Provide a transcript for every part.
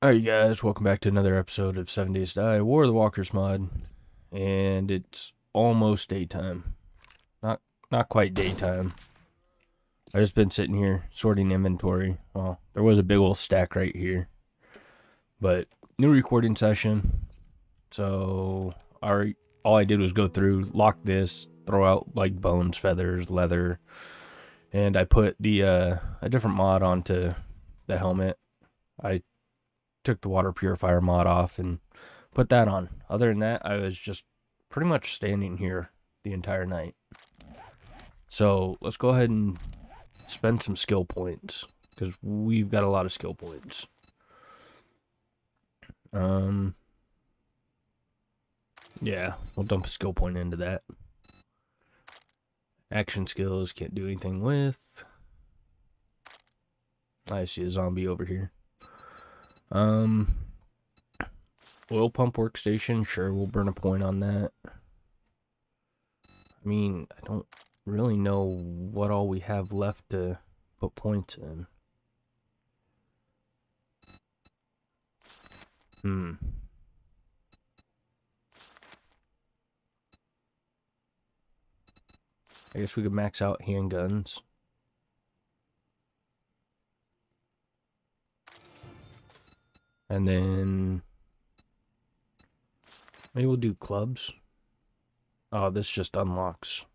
Alright, you guys, welcome back to another episode of 7 Days to Die, War of the Walkers mod, and it's almost daytime. Not quite daytime. I've just been sitting here sorting inventory. Well, there was a big old stack right here, but new recording session, so all I did was go through, lock this, throw out like bones, feathers, leather, and I put the a different mod onto the helmet. I took the water purifier mod off and put that on. Other than that, I was just pretty much standing here the entire night. So let's go ahead and spend some skill points, because we've got a lot of skill points. Yeah, we'll dump a skill point into that. Action skills, can't do anything with. I see a zombie over here. Oil pump workstation, sure, we'll burn a point on that. I mean, I don't really know what all we have left to put points in. I guess we could max out handguns. And then maybe we'll do clubs. Oh, this just unlocks.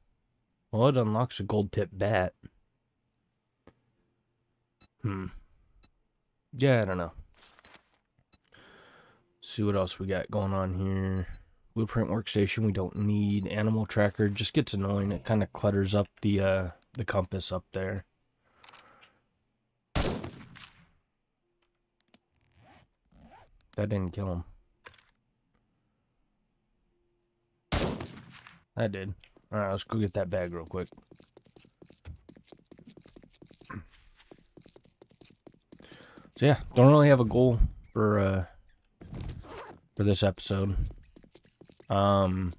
Well, it unlocks a gold tip bat. Yeah, I don't know. See what else we got going on here. Blueprint workstation, we don't need. Animal tracker just gets annoying. It kind of clutters up the compass up there. That didn't kill him. That did. Alright, let's go get that bag real quick. So yeah, don't really have a goal for this episode. Oh,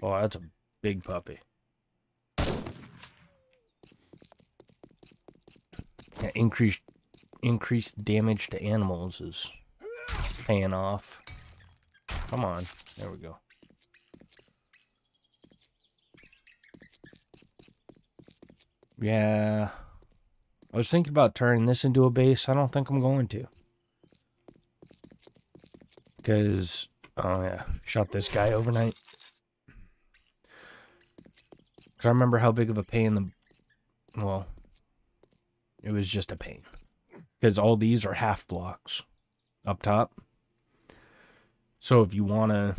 that's a big puppy. Yeah, increased damage to animals is paying off. Come on. There we go. Yeah. I was thinking about turning this into a base. I don't think I'm going to. Because, oh yeah, shot this guy overnight. Because I remember how big of a pain the... Well, it was just a pain. Because all these are half blocks up top. So if you want to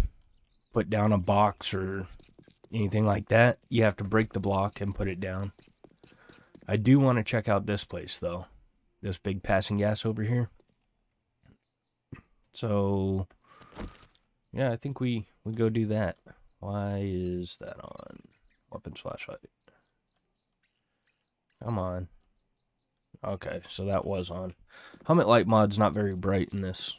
put down a box or anything like that, you have to break the block and put it down. I do want to check out this place, though. This big passing gas over here. So, yeah, I think we go do that. Why is that on? Weapons flashlight. Come on. Okay, so that was on. Helmet light mod's not very bright in this.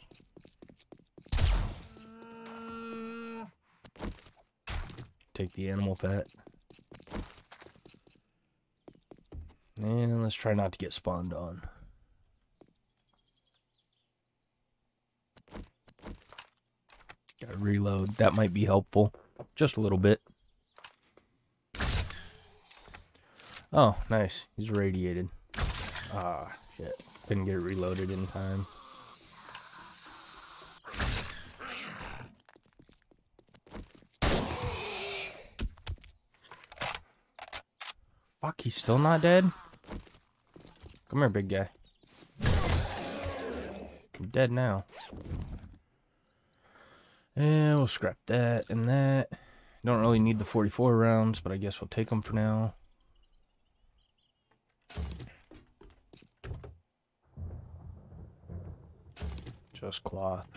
Take the animal fat. And let's try not to get spawned on. Gotta reload. That might be helpful. Just a little bit. Oh, nice. He's radiated. Ah, shit. Couldn't get it reloaded in time. Fuck, he's still not dead? Come here, big guy. I'm dead now. And we'll scrap that and that. Don't really need the 44 rounds, but I guess we'll take them for now. Just cloth.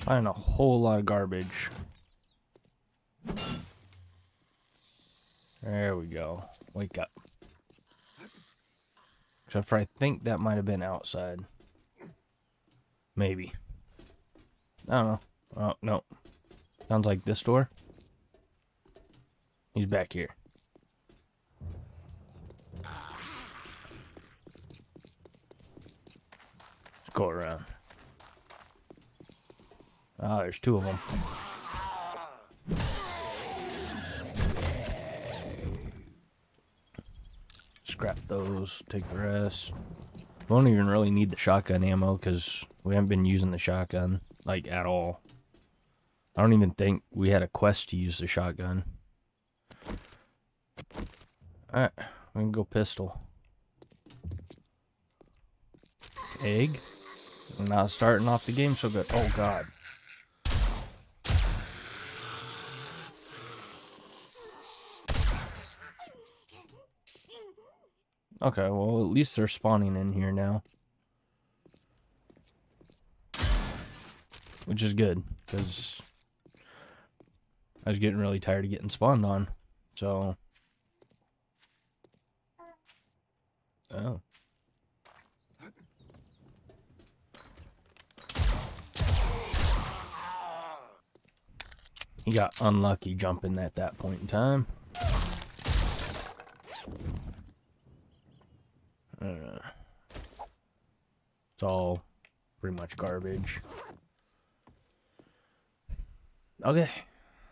Find a whole lot of garbage. There we go. Wake up. Except for I think that might have been outside. Maybe. I don't know. Oh, no. Sounds like this door. He's back here. go around. Ah, there's two of them. Scrap those, take the rest. We don't even really need the shotgun ammo because we haven't been using the shotgun, like, at all. I don't even think we had a quest to use the shotgun. Alright, we can go pistol. Egg. I'm not starting off the game so good. Oh, God. Okay, well, at least they're spawning in here now. Which is good, because I was getting really tired of getting spawned on, so... Oh. He got unlucky jumping at that point in time. It's all pretty much garbage. Okay,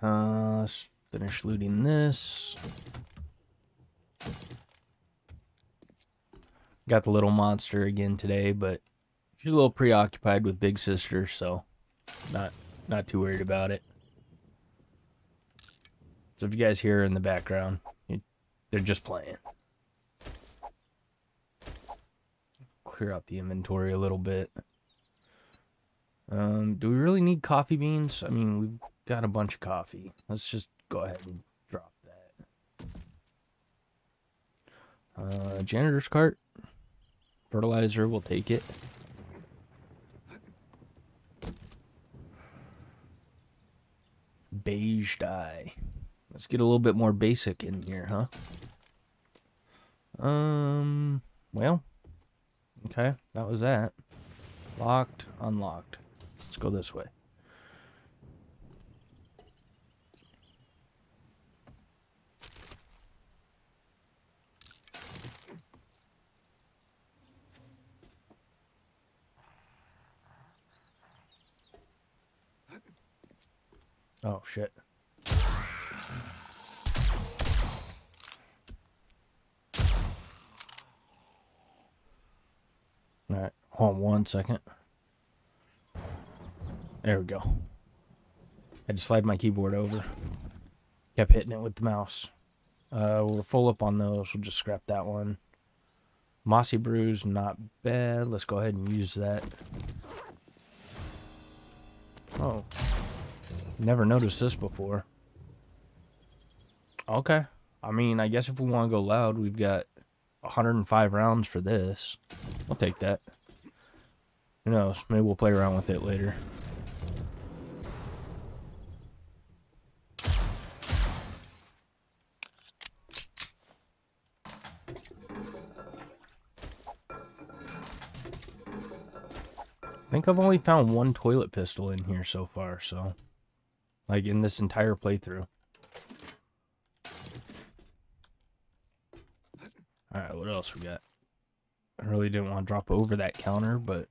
let's finish looting this. Got the little monster again today, but she's a little preoccupied with Big Sister, so not too worried about it. So if you guys hear her in the background, they're just playing. Clear out the inventory a little bit. Do we really need coffee beans? I mean, we've got a bunch of coffee. Let's just go ahead and drop that. Janitor's cart. Fertilizer, we'll take it. Beige dye. Let's get a little bit more basic in here, huh? Well. Okay, that was that. Locked, unlocked. Let's go this way. Oh, shit. Alright, hold on 1 second. There we go. I had to slide my keyboard over. Kept hitting it with the mouse. We're full up on those. We'll just scrap that one. Mossy Brews, not bad. Let's go ahead and use that. Oh. Never noticed this before. Okay. I mean, I guess if we want to go loud, we've got 105 rounds for this. I'll take that. Who knows? Maybe we'll play around with it later. I think I've only found one toilet pistol in here so far, so... Like, in this entire playthrough. Alright, what else we got? I really didn't want to drop over that counter, but...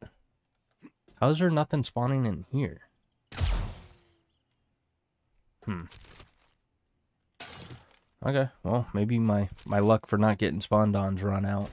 How is there nothing spawning in here? Hmm. Okay, well, maybe my luck for not getting spawned on's run out.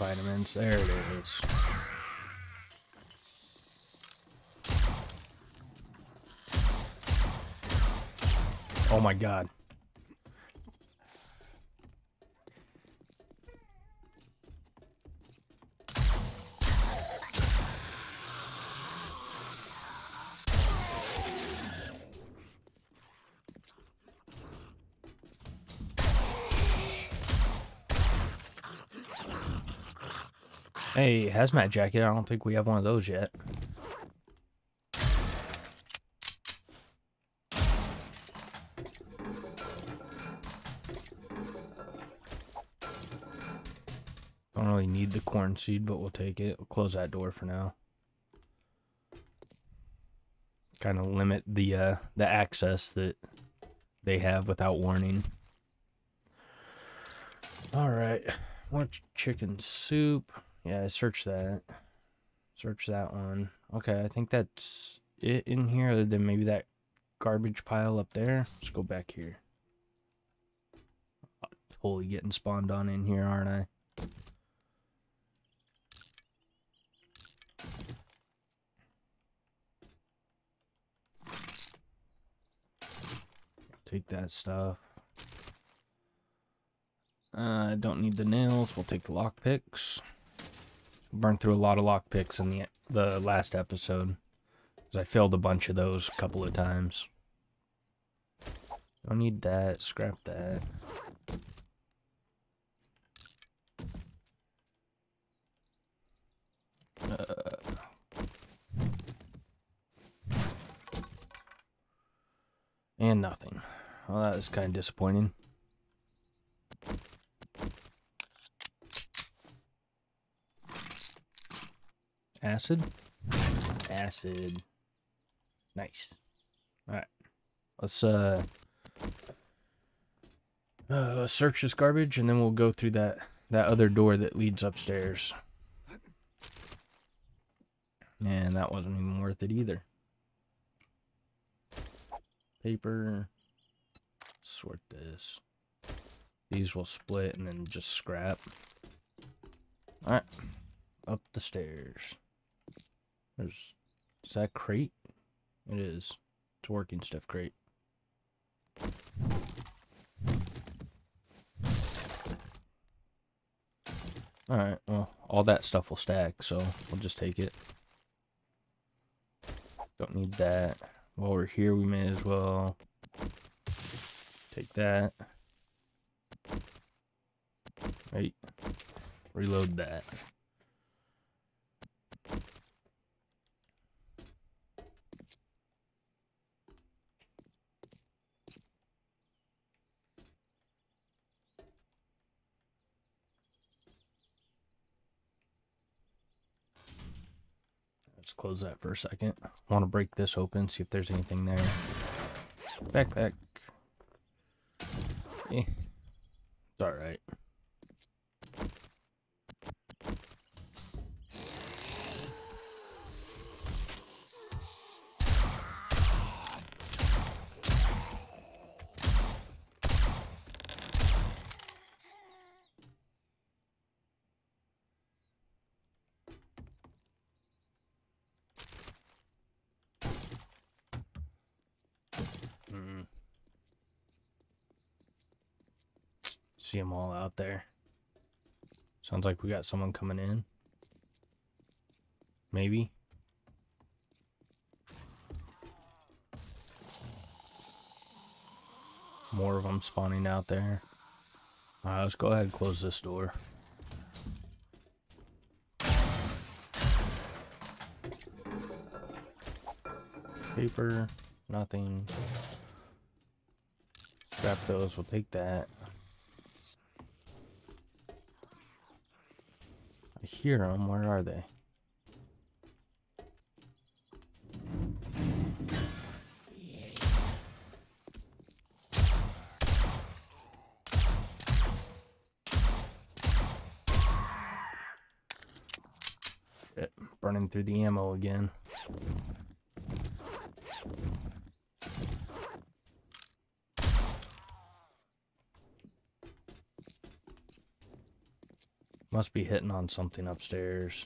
Vitamins. There it is. Oh my God. Hey, hazmat jacket. I don't think we have one of those yet. Don't really need the corn seed, but we'll take it. We'll close that door for now. Kind of limit the access that they have without warning. All right, want chicken soup? Yeah, search that. Search that one. Okay, I think that's it in here. Other than maybe that garbage pile up there. Let's go back here. I'm totally getting spawned on in here, aren't I? Take that stuff. I don't need the nails. We'll take the lockpicks. Burned through a lot of lockpicks in the last episode, because I failed a bunch of those a couple of times. Don't need that. Scrap that. And nothing. Well, that was kind of disappointing. Acid? Acid. Nice. Alright. Let's search this garbage, and then we'll go through that other door that leads upstairs. And that wasn't even worth it either. Paper. Sort this. These will split and then just scrap. Alright. Up the stairs. Is that crate? It is. It's a working stuff crate. Alright, well, all that stuff will stack, so we'll just take it. Don't need that. While we're here, we may as well take that. Right. Reload that. Close that for a second. I want to break this open, see if there's anything there. Backpack. Eh. It's alright. See them all out there. Sounds like we got someone coming in. Maybe. More of them spawning out there. All right, let's go ahead and close this door. Paper, nothing. Scrap those, we'll take that. I hear them. Where are they? Shit, burning through the ammo again. Must be hitting on something upstairs.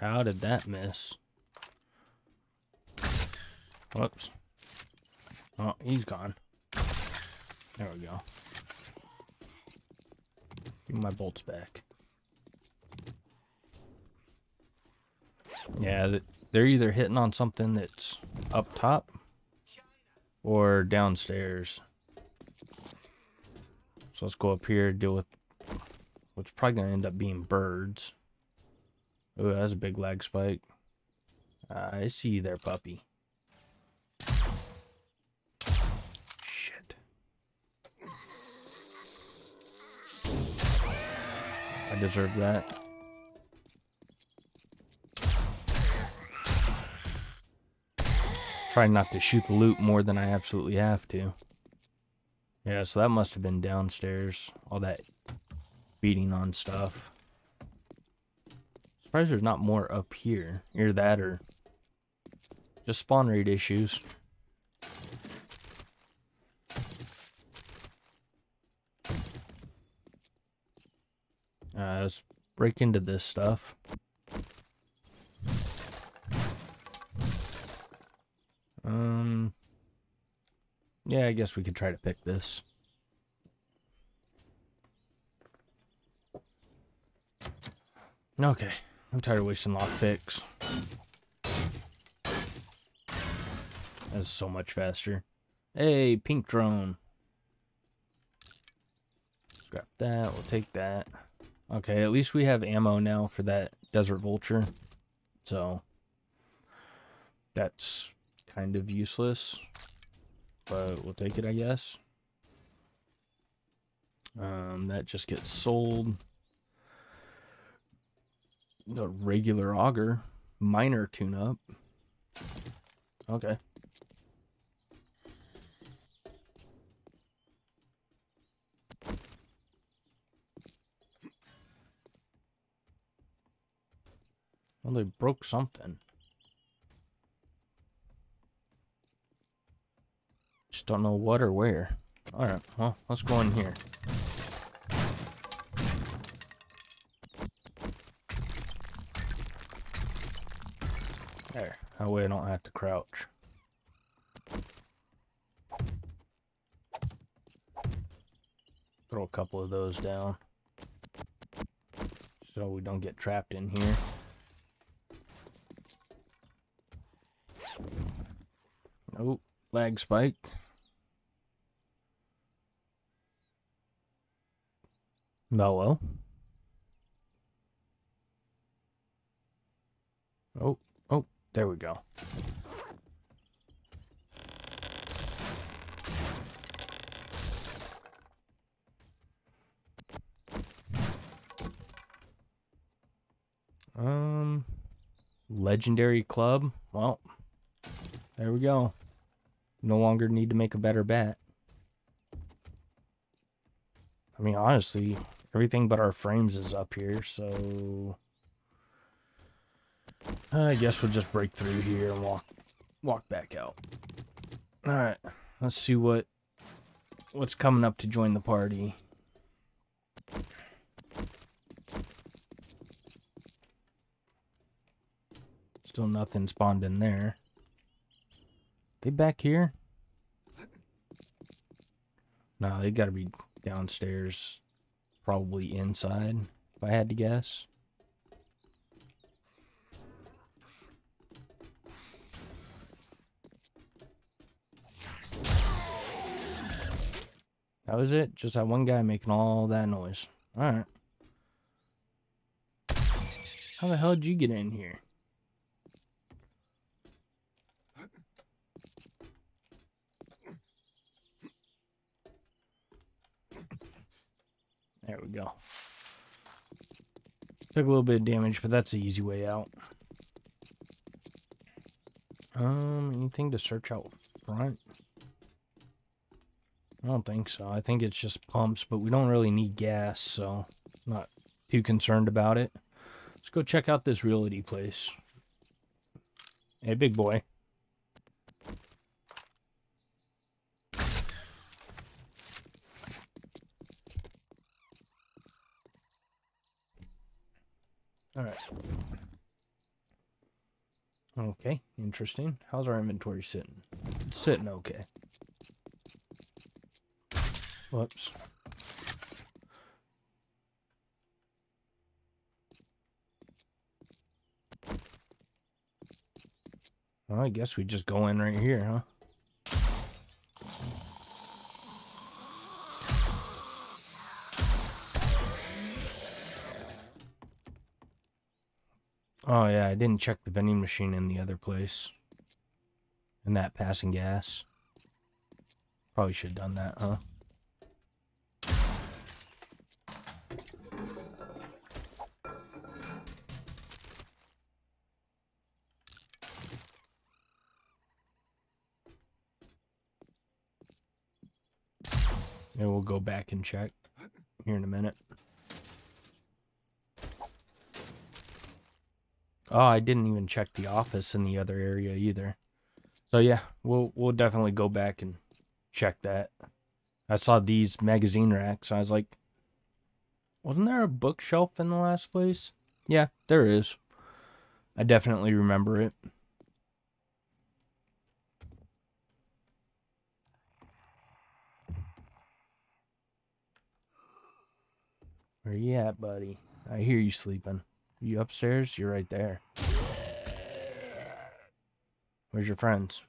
How did that miss? Whoops. Oh, he's gone. There we go. Give me my bolts back. Yeah, they're either hitting on something that's up top or downstairs. So let's go up here, deal with what's probably going to end up being birds. Oh, that's a big lag spike. I see you there, puppy. Shit. I deserve that. Trying not to shoot the loot more than I absolutely have to. Yeah, so that must have been downstairs. All that beating on stuff. Surprised there's not more up here. Either that or just spawn rate issues. Let's break into this stuff. Yeah, I guess we could try to pick this. Okay, I'm tired of wasting lockpicks. That's so much faster. Hey, pink drone. Grab that, we'll take that. Okay, at least we have ammo now for that desert vulture. So, that's kind of useless, but we'll take it, I guess. That just gets sold. The regular auger, minor tune-up. Okay. Well, they broke something. Just don't know what or where. All right, well, let's go in here. There, that way I don't have to crouch. Throw a couple of those down so we don't get trapped in here. Nope, lag spike. Mellow. Oh, oh, there we go. Legendary club. Well, there we go. No longer need to make a better bat. I mean, honestly, everything but our frames is up here, so I guess we'll just break through here and walk back out. All right, let's see what's coming up to join the party. Still nothing spawned in there. They back here? No, they gotta be downstairs, probably inside, if I had to guess. That was it? Just that one guy making all that noise. Alright. How the hell did you get in here? There we go. Took a little bit of damage, but that's the easy way out. Anything to search out front? I don't think so. I think it's just pumps, but we don't really need gas, so I'm not too concerned about it. Let's go check out this realty place. Hey, big boy. All right. Okay, interesting. How's our inventory sitting? It's sitting okay. Whoops. Well, I guess we just go in right here, huh? Oh, yeah, I didn't check the vending machine in the other place. And that passing gas. Probably should have done that, huh? And we'll go back and check here in a minute. Oh, I didn't even check the office in the other area either. So yeah, we'll definitely go back and check that. I saw these magazine racks. I was like, wasn't there a bookshelf in the last place? Yeah, there is. I definitely remember it. Where you at, buddy? I hear you sleeping. You upstairs? You're right there. Where's your friends?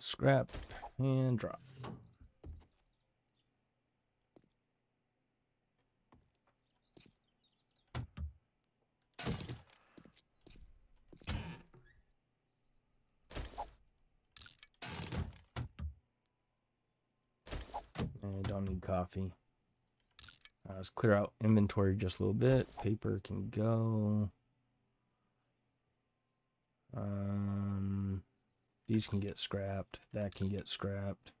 Scrap and drop. I don't need coffee. Let's clear out inventory just a little bit. Paper can go. These can get scrapped. That can get scrapped.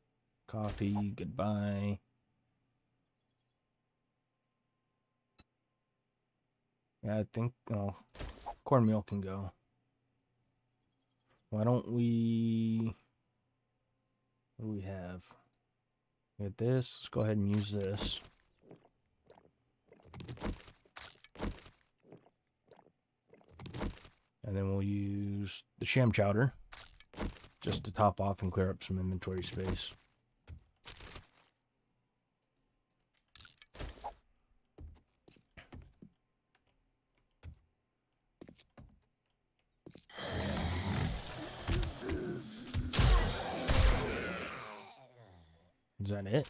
Coffee, goodbye. Yeah, I think, well, cornmeal can go. Why don't we... What do we have? Get this. Let's go ahead and use this. And then we'll use the sham chowder just to top off and clear up some inventory space. Is that it?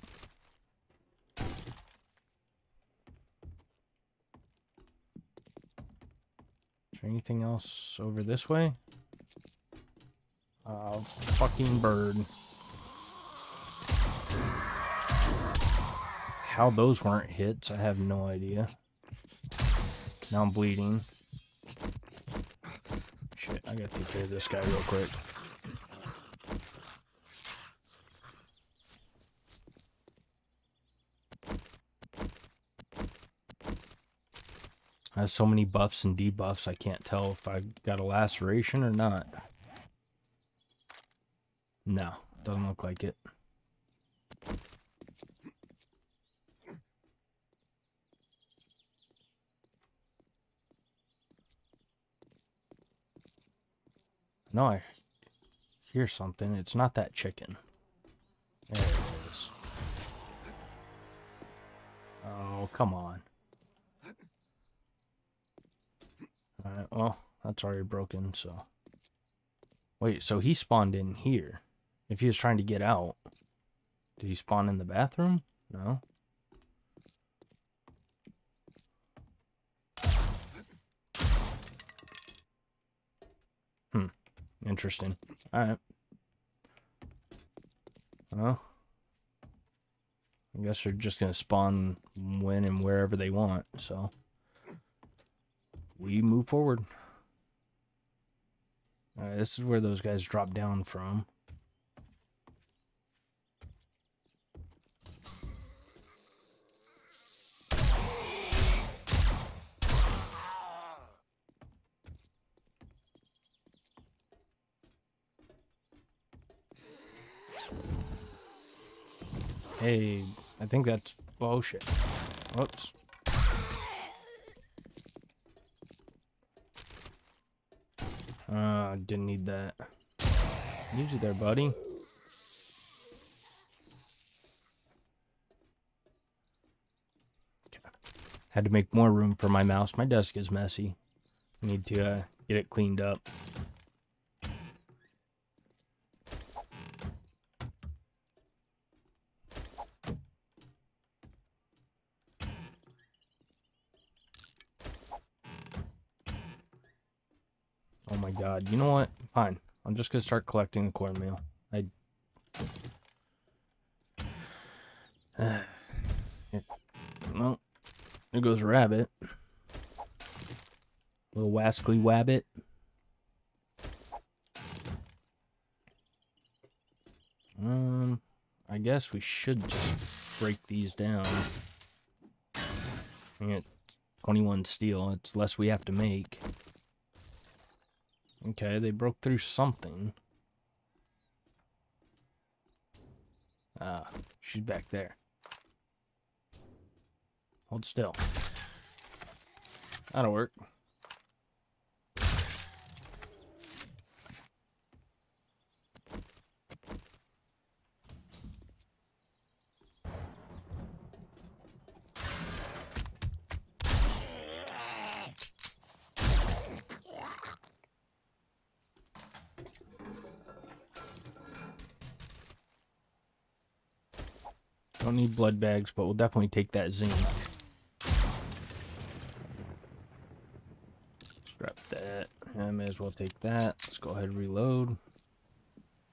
Is there anything else over this way? Oh, fucking bird. How those weren't hits, I have no idea. Now I'm bleeding. Shit, I gotta take care of this guy real quick. I have so many buffs and debuffs, I can't tell if I got a laceration or not. No, doesn't look like it. No, I hear something. It's not that chicken. There it is. Oh, come on. Alright, well, that's already broken, so... Wait, so he spawned in here. If he was trying to get out... Did he spawn in the bathroom? No. Hmm. Interesting. Alright. Well... I guess they're just gonna spawn when and wherever they want, so... We move forward. All right, this is where those guys drop down from. Hey, I think that's... Oh, shit. Whoops. Didn't need that. Need you there, buddy. Had to make more room for my mouse. My desk is messy. I need to get it cleaned up. Oh my god. You know what? Fine. I'm just going to start collecting the cornmeal. Well, there goes Rabbit. Little wascally wabbit. I guess we should just break these down. We get 21 steel. It's less we have to make. Okay, they broke through something. Ah, she's back there. Hold still. That'll work. Don't need blood bags, but we'll definitely take that zinc. Scrap that. I may as well take that. Let's go ahead and reload.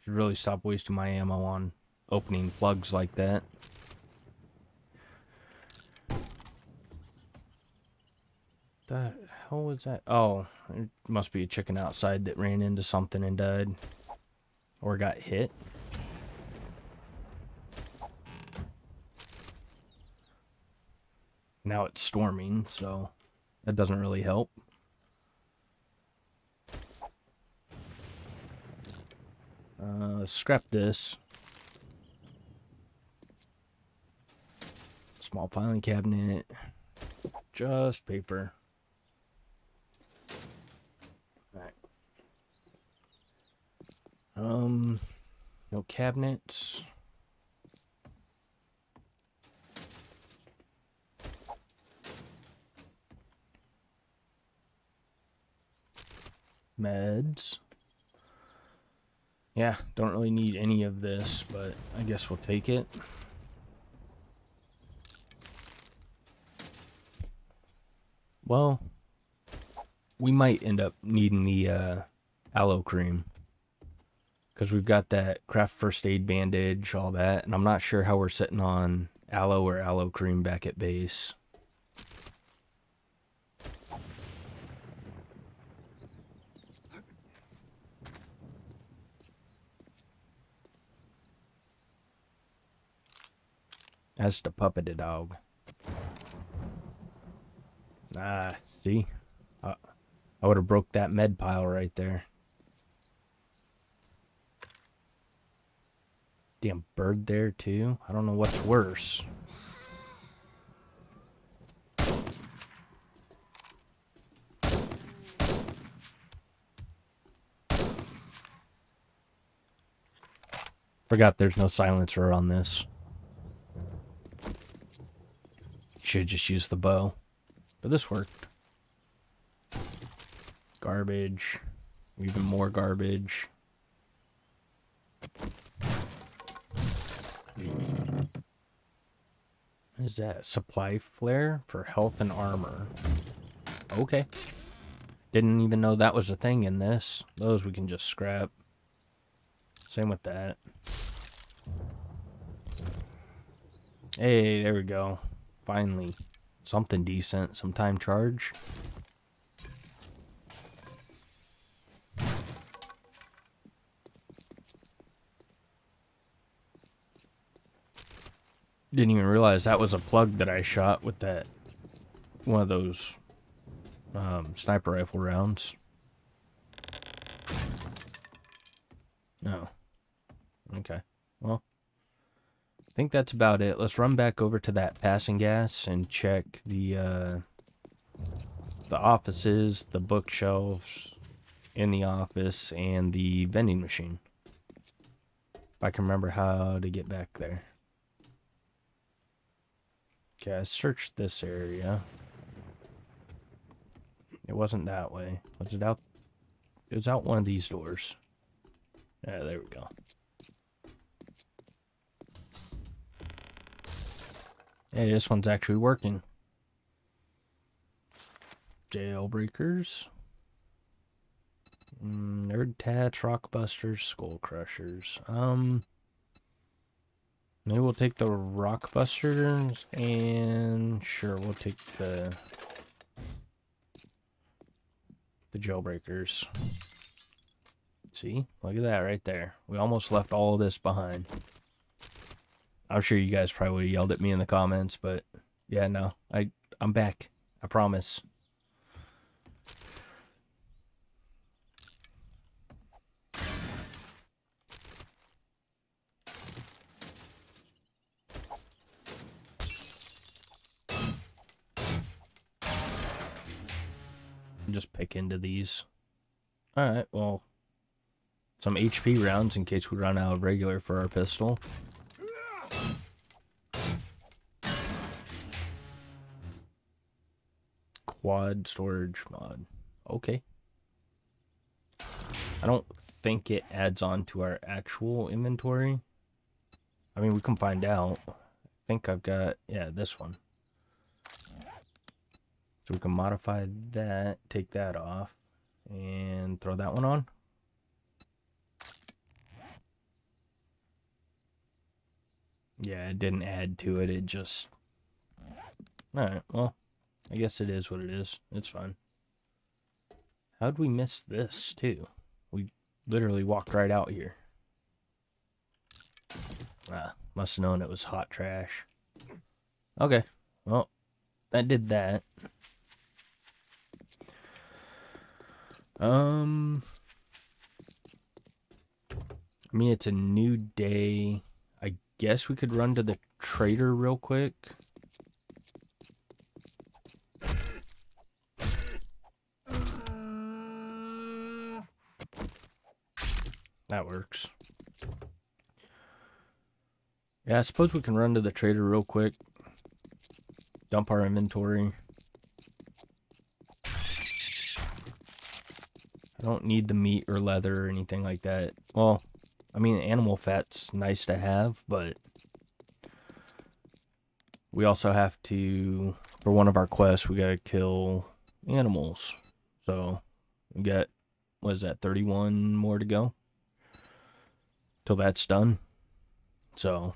Should really stop wasting my ammo on opening plugs like that. The hell was that? Oh, it must be a chicken outside that ran into something and died. Or got hit. Now it's storming, so that doesn't really help. Scrap this. Small filing cabinet. Just paper. All right. No cabinets. Meds. Yeah, don't really need any of this, but I guess we'll take it. Well, we might end up needing the aloe cream, because we've got that craft first aid bandage, all that, and I'm not sure how we're sitting on aloe or aloe cream back at base. That's the puppet dog. Ah, see? I would have broke that med pile right there. Damn bird there, too. I don't know what's worse. Forgot there's no silencer on this. Should just use the bow, but this worked. Garbage, even more garbage. What is that? Supply flare for health and armor. Okay, didn't even know that was a thing in this. Those we can just scrap. Same with that. Hey, there we go. Finally, something decent, some time charge. Didn't even realize that was a plug that I shot with that, one of those sniper rifle rounds. Oh, okay, well. I think that's about it. Let's run back over to that passing gas and check the offices, the bookshelves in the office, and the vending machine. If I can remember how to get back there. Okay, I searched this area. It wasn't that way. Was it out? It was out one of these doors. Yeah, there we go. Hey, this one's actually working. Jailbreakers. Nerd Tats, Rockbusters, Skull Crushers. Maybe we'll take the Rockbusters, and sure, we'll take the Jailbreakers. See? Look at that right there. We almost left all of this behind. I'm sure you guys probably would have yelled at me in the comments, but yeah, no. I'm back. I promise. Just pick into these. Alright, well, some HP rounds in case we run out of regular for our pistol. Quad storage mod. Okay. I don't think it adds on to our actual inventory. I mean, we can find out. I think I've got, yeah, this one. So we can modify that, take that off, and throw that one on. Yeah, it didn't add to it, it just... Alright, well, I guess it is what it is. It's fine. How'd we miss this, too? We literally walked right out here. Ah, must have known it was hot trash. Okay, well, that did that. I mean, it's a new day. I guess we could run to the trader real quick. That works. Yeah, I suppose we can run to the trader real quick. Dump our inventory. I don't need the meat or leather or anything like that. Well, I mean, animal fat's nice to have, but we also have to, for one of our quests, we gotta kill animals. So we got, what is that, 31 more to go till that's done. So,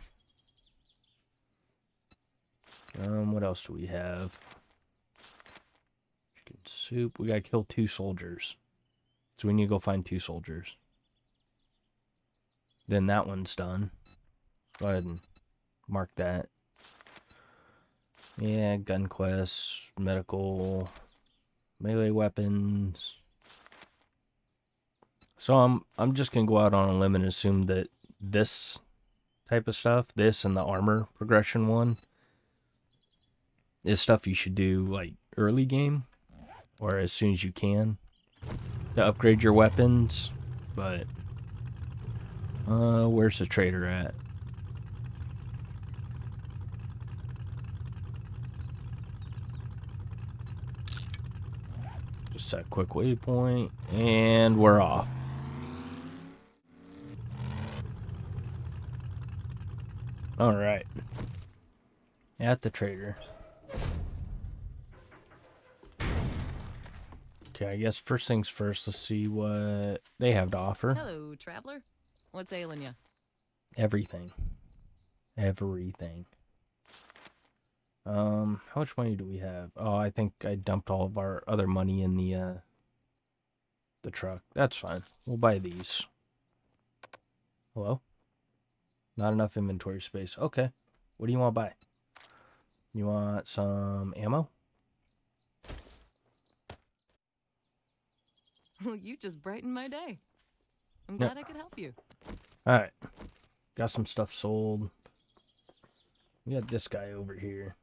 what else do we have? Chicken soup. We gotta kill 2 soldiers. So we need to go find 2 soldiers. Then that one's done. Go ahead and mark that. Yeah, gun quests, medical, melee weapons. So I'm just gonna go out on a limb and assume that this type of stuff, this and the armor progression one, is stuff you should do like early game or as soon as you can to upgrade your weapons. But where's the trader at? Just a quick waypoint, and we're off. All right, at the trader. Okay, I guess first things first, let's see what they have to offer. Hello, traveler. What's ailing you? Everything. Everything. How much money do we have? Oh, I think I dumped all of our other money in the truck. That's fine. We'll buy these. Hello? Not enough inventory space. Okay. What do you want to buy? You want some ammo? Well, you just brightened my day. I'm glad I could help you. Alright. Got some stuff sold. We got this guy over here.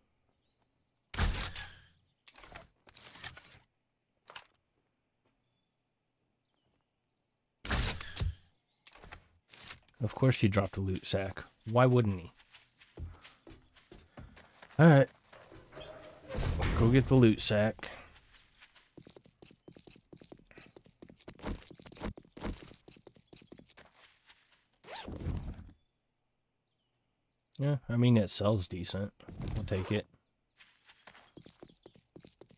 Of course he dropped a loot sack. Why wouldn't he? Alright. Go get the loot sack. Yeah, I mean it sells decent. I'll take it.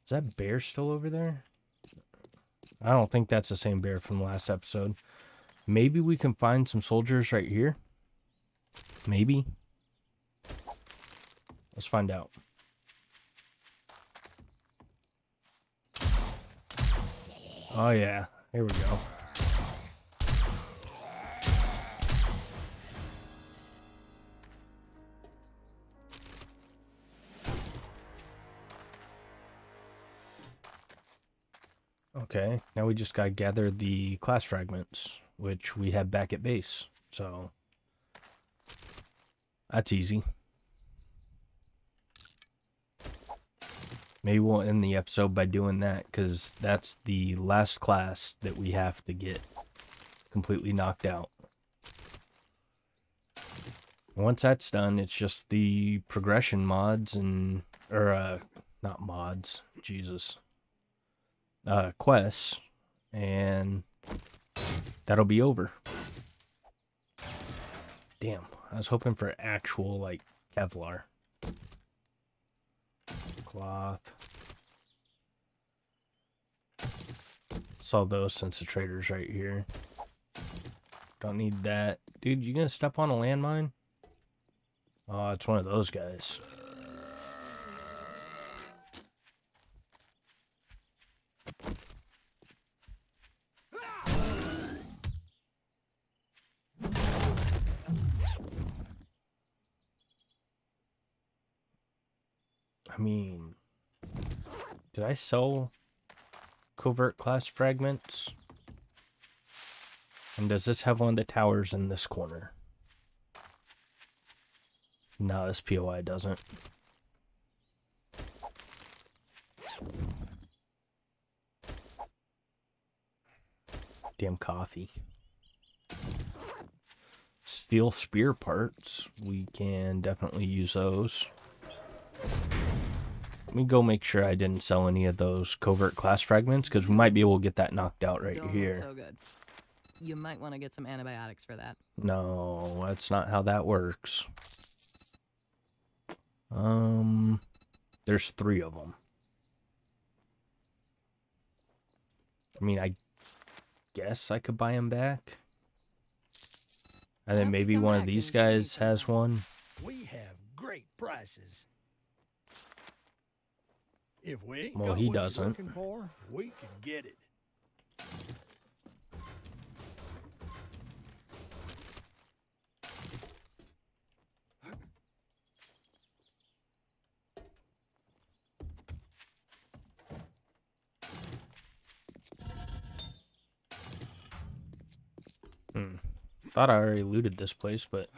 Is that bear still over there? I don't think that's the same bear from the last episode. Maybe we can find some soldiers right here. Maybe. Let's find out. Oh yeah, here we go. Okay, now we just gotta gather the class fragments, which we have back at base, so that's easy. Maybe we'll end the episode by doing that, because that's the last class that we have to get completely knocked out. Once that's done, it's just the progression mods and, or, not mods, Jesus, quests, and that'll be over. Damn, I was hoping for actual, like, Kevlar. Cloth. Sell those since the trader's right here. Don't need that. Dude, you gonna step on a landmine? Oh, it's one of those guys. I mean, did I sell covert class fragments? And does this have one of the towers in this corner? No, this POI doesn't. Damn coffee. Steel spear parts. We can definitely use those. Let me go make sure I didn't sell any of those covert class fragments, because we might be able to get that knocked out right here. So good. You might want to get some antibiotics for that. No, that's not how that works. There's 3 of them. I mean, I guess I could buy them back. And then maybe one of these guys has one. We have great prices. If we ain't well, he doesn't. For, we can get it. Thought I already looted this place, but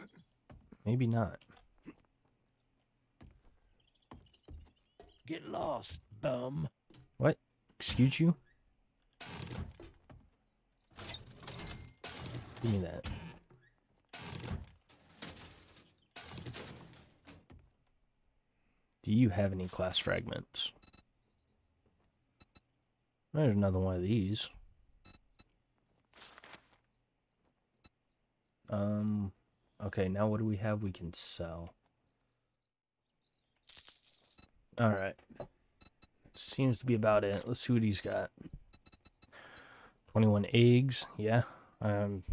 maybe not. Get lost, bum. What? Excuse you? Give me that. Do you have any class fragments? There's another one of these. Okay, now what do we have we can sell? Alright. Seems to be about it. Let's see what he's got. 21 eggs. Yeah. I'm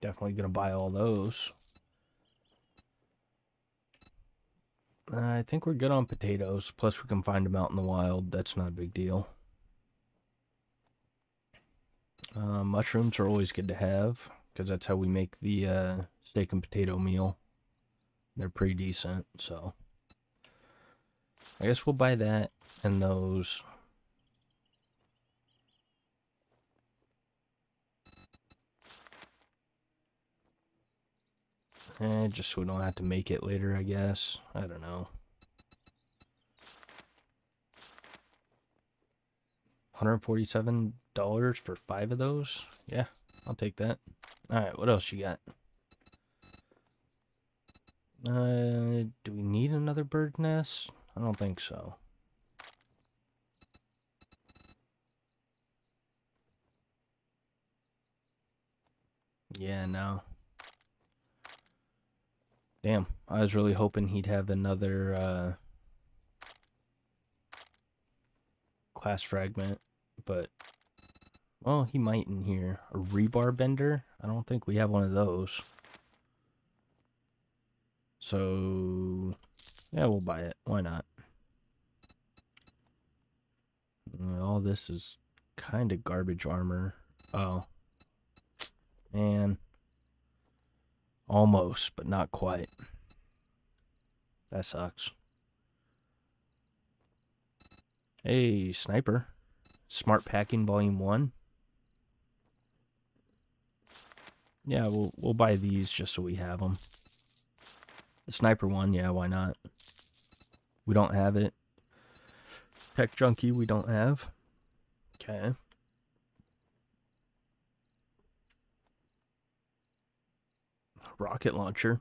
definitely going to buy all those. I think we're good on potatoes. Plus we can find them out in the wild. That's not a big deal. Mushrooms are always good to have, because that's how we make the steak and potato meal. They're pretty decent, so I guess we'll buy that and those. Eh, just so we don't have to make it later, I guess. I don't know. 147 for 5 of those? Yeah, I'll take that. Alright, what else you got? Do we need another bird nest? I don't think so. Yeah, no. Damn, I was really hoping he'd have another class fragment, but well, he might in here. A rebar bender? I don't think we have one of those. So yeah, we'll buy it. Why not? All this is kind of garbage armor. Oh, man. Almost, but not quite. That sucks. Hey, sniper. Smart Packing Volume 1. Yeah, we'll buy these just so we have them. The sniper one, yeah, why not? We don't have it. Tech Junkie, we don't have. Okay. Rocket launcher.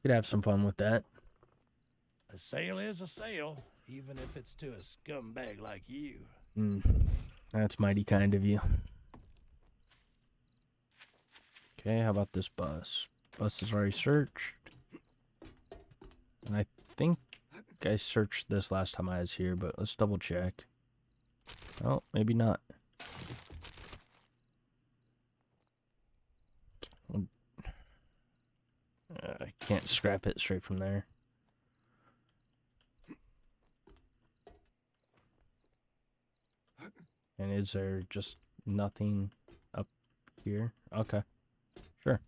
Could have some fun with that. A sale is a sale, even if it's to a scumbag like you. That's mighty kind of you. Okay, how about this bus? Bus is already searched. And I think I searched this last time I was here, but let's double check. Oh, maybe not. I can't scrap it straight from there. And is there just nothing up here? Okay. Sure.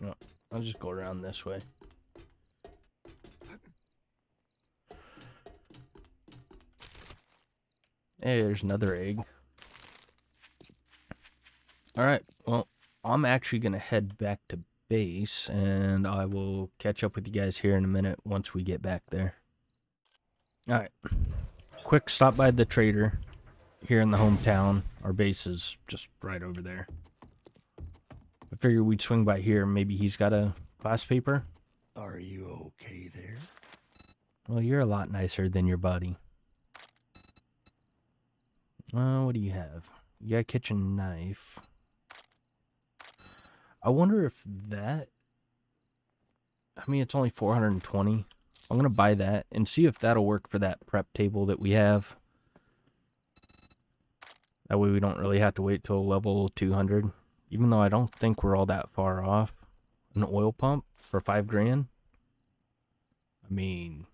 No, I'll just go around this way. Hey, there's another egg. Alright, well, I'm actually going to head back to base, and I will catch up with you guys here in a minute once we get back there. Alright. Quick stop by the trader here in the hometown. Our base is just right over there. I figured we'd swing by here. Maybe he's got a class paper. Are you okay there? Well, you're a lot nicer than your buddy. What do you have? You got a kitchen knife. I wonder if that... I mean, it's only 420. I'm going to buy that and see if that'll work for that prep table that we have. That way we don't really have to wait till level 200. Even though I don't think we're all that far off. An oil pump for 5 grand? I mean...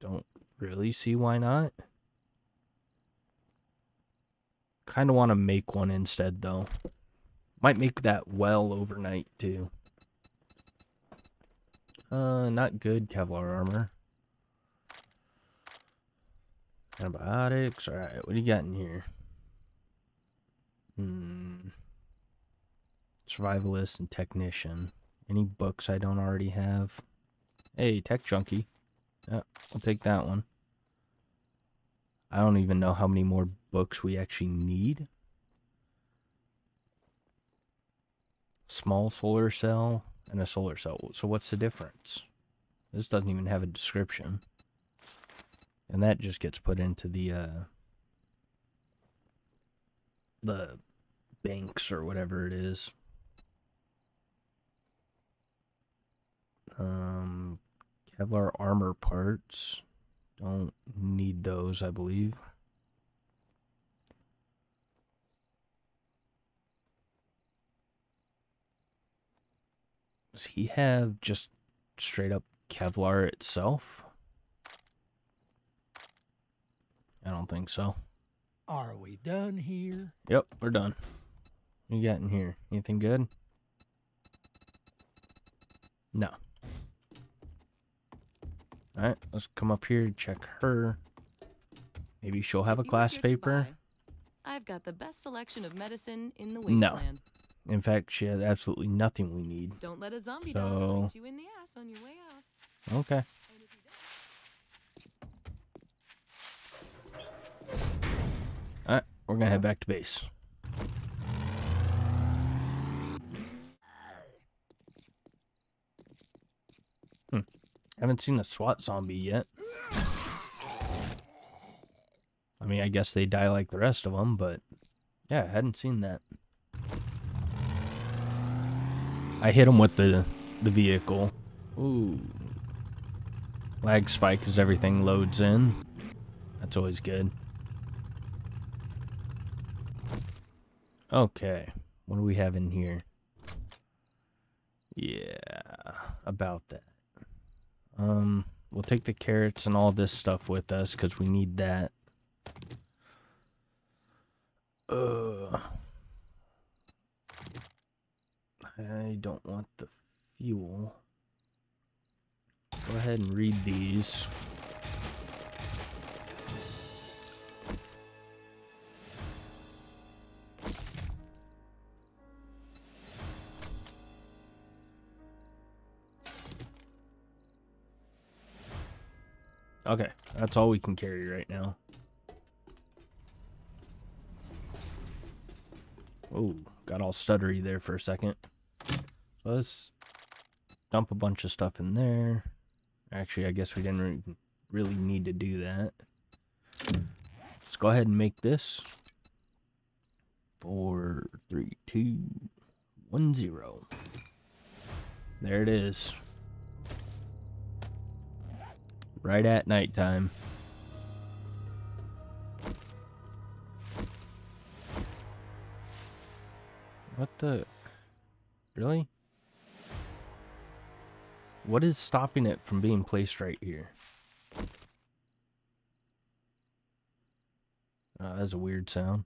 Don't really see why not. Kind of want to make one instead, though. Might make that well overnight, too. Not good Kevlar armor. Antibiotics. Alright, what do you got in here? Survivalist and technician. Any books I don't already have? Hey, Tech Junkie. Yeah, I'll take that one. I don't even know how many more books we actually need. Small solar cell and a solar cell. So what's the difference? This doesn't even have a description. And that just gets put into the banks or whatever it is. Kevlar armor parts. Don't need those, I believe. Does he have just straight up Kevlar itself? I don't think so. Are we done here? Yep, we're done. What you got in here? Anything good? No. Alright, let's come up here and check her. Maybe she'll have a class paper. I've got the best selection of medicine in the wasteland. No. In fact, she has absolutely nothing we need. Don't let a zombie dog punch you in the ass on your way out. Okay. Alright, we're gonna head back to base. Haven't seen a SWAT zombie yet. I mean, I guess they die like the rest of them, but yeah, I hadn't seen that. I hit him with the vehicle. Ooh. Lag spike as everything loads in. That's always good. Okay. What do we have in here? Yeah, about that. We'll take the carrots and all this stuff with us because we need that. I don't want the fuel. Go ahead and read these. Okay, that's all we can carry right now. Oh, got all stuttery there for a second. So let's dump a bunch of stuff in there. Actually, I guess we didn't really need to do that. Let's go ahead and make this 4, 3, 2, 1, 0. There it is. Right at nighttime. What the? Really? What is stopping it from being placed right here? That's a weird sound.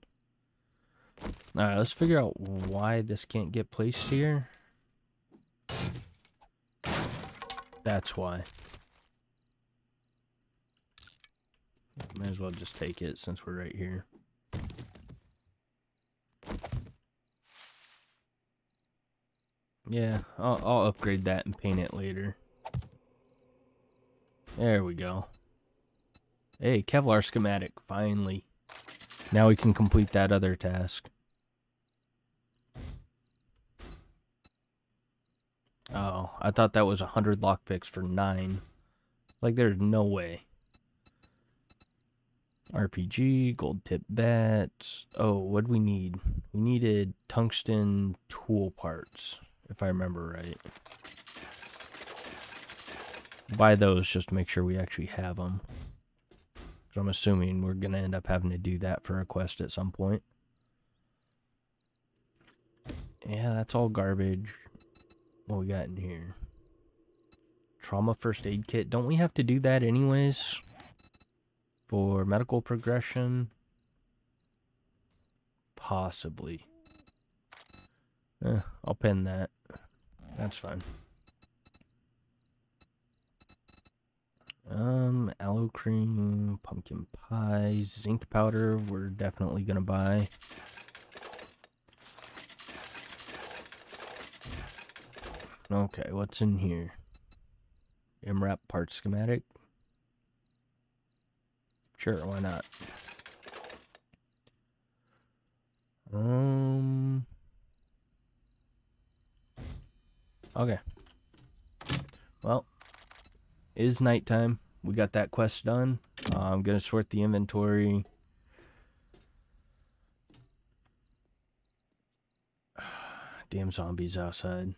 Alright, let's figure out why this can't get placed here. That's why. May as well just take it since we're right here. Yeah, I'll upgrade that and paint it later. There we go. Hey, Kevlar schematic, finally. Now we can complete that other task. Oh, I thought that was 100 lockpicks for 9. Like, there's no way. RPG, gold tip bats. Oh, what do we need? We needed tungsten tool parts, if I remember right. Buy those just to make sure we actually have them. So I'm assuming we're going to end up having to do that for a quest at some point. Yeah, that's all garbage. What we got in here? Trauma first aid kit. Don't we have to do that anyways? For medical progression, possibly. I'll pin that. That's fine. Aloe cream, pumpkin pie, zinc powder. We're definitely gonna buy. Okay, what's in here? MRAP part schematic. Sure, why not? Okay. Well, it is nighttime. We got that quest done. I'm gonna sort the inventory. Damn zombies outside.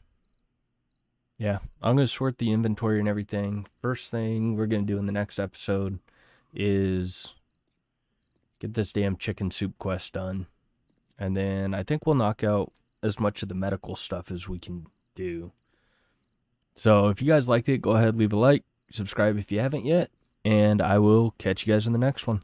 Yeah, I'm gonna sort the inventory and everything. First thing we're gonna do in the next episode is get this damn chicken soup quest done, and then I think we'll knock out as much of the medical stuff as we can do. So if you guys liked it, go ahead, leave a like, subscribe if you haven't yet, and I will catch you guys in the next one.